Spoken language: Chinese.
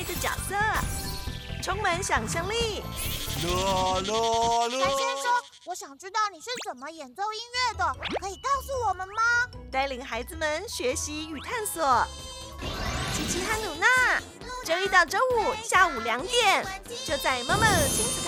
爱的角色，充满想象力。罗。白先生，我想知道你是怎么演奏音乐的，可以告诉我们吗？带领孩子们学习与探索。琪琪和努娜，周一到周五下午2点，就在MOMO亲子。